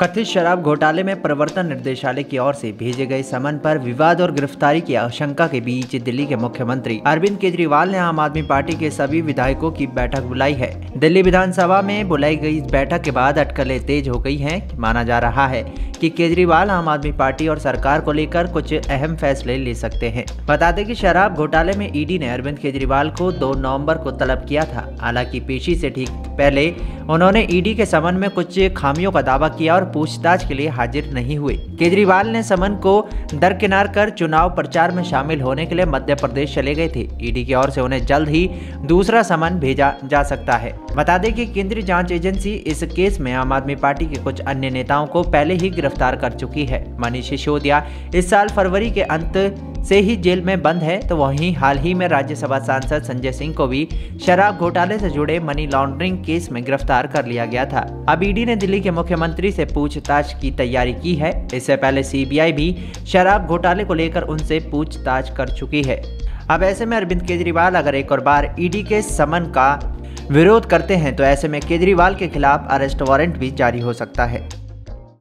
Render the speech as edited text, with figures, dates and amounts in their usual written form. कथित शराब घोटाले में प्रवर्तन निदेशालय की ओर से भेजे गए समन पर विवाद और गिरफ्तारी की आशंका के बीच दिल्ली के मुख्यमंत्री अरविंद केजरीवाल ने आम आदमी पार्टी के सभी विधायकों की बैठक बुलाई है। दिल्ली विधानसभा में बुलाई गई बैठक के बाद अटकलें तेज हो गई हैं। माना जा रहा है कि केजरीवाल आम आदमी पार्टी और सरकार को लेकर कुछ अहम फैसले ले सकते हैं। बता दें कि शराब घोटाले में ईडी ने अरविंद केजरीवाल को 2 नवंबर को तलब किया था। हालांकि पेशी से ठीक पहले उन्होंने ईडी के समन में कुछ खामियों का दावा किया और पूछताछ के लिए हाजिर नहीं हुए। केजरीवाल ने समन को दरकिनार कर चुनाव प्रचार में शामिल होने के लिए मध्य प्रदेश चले गए थे। ईडी की ओर से उन्हें जल्द ही दूसरा समन भेजा जा सकता है। बता दें कि केंद्रीय जांच एजेंसी इस केस में आम आदमी पार्टी के कुछ अन्य नेताओं को पहले ही गिरफ्तार कर चुकी है। मनीष सिसोदिया इस साल फरवरी के अंत से ही जेल में बंद है, तो वहीं हाल ही में राज्यसभा सांसद संजय सिंह को भी शराब घोटाले से जुड़े मनी लॉन्ड्रिंग केस में गिरफ्तार कर लिया गया था। अब ईडी ने दिल्ली के मुख्यमंत्री से पूछताछ की तैयारी की है। इससे पहले सीबीआई भी शराब घोटाले को लेकर उनसे पूछताछ कर चुकी है। अब ऐसे में अरविंद केजरीवाल अगर एक और बार ईडी के समन का विरोध करते हैं तो ऐसे में केजरीवाल के खिलाफ अरेस्ट वारंट भी जारी हो सकता है।